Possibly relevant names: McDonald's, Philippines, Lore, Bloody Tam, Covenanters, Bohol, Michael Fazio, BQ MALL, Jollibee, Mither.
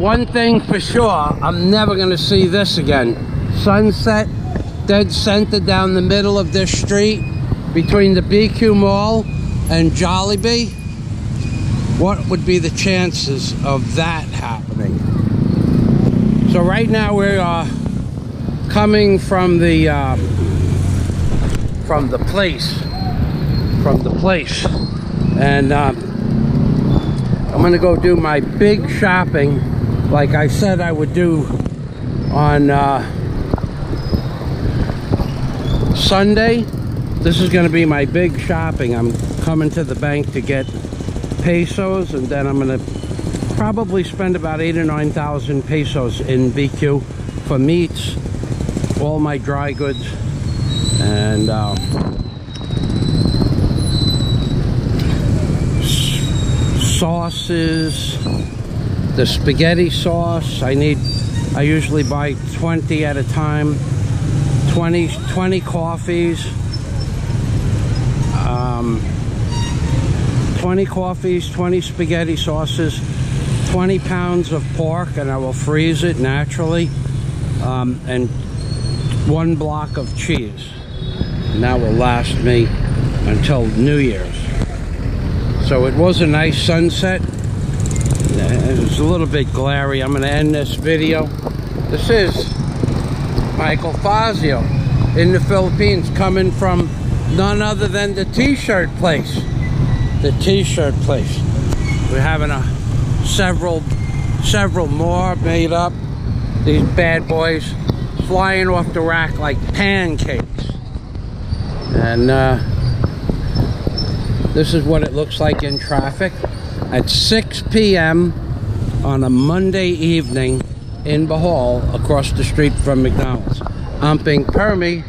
One thing for sure, I'm never gonna see this again. Sunset, dead center down the middle of this street between the BQ Mall and Jollibee. What would be the chances of that happening? So right now we are coming from the place, and I'm gonna go do my big shopping like I said I would do on Sunday. This is gonna be my big shopping. I'm coming to the bank to get pesos, and then I'm gonna probably spend about 8,000 or 9,000 pesos in BQ for meats, all my dry goods, and sauces, the spaghetti sauce. I usually buy 20 at a time, 20 coffees, 20 spaghetti sauces, 20 pounds of pork, and I will freeze it naturally, and one block of cheese, and that will last me until New Year's. So it was a nice sunset. It was a little bit glary. I'm going to end this video. This is Michael Fazio in the Philippines, coming from none other than the t-shirt place. The t-shirt place. We're having a several more made up. These bad boys flying off the rack like pancakes. And this is what it looks like in traffic at 6 p.m. on a Monday evening in Bohol, across the street from McDonald's. Amping Permi.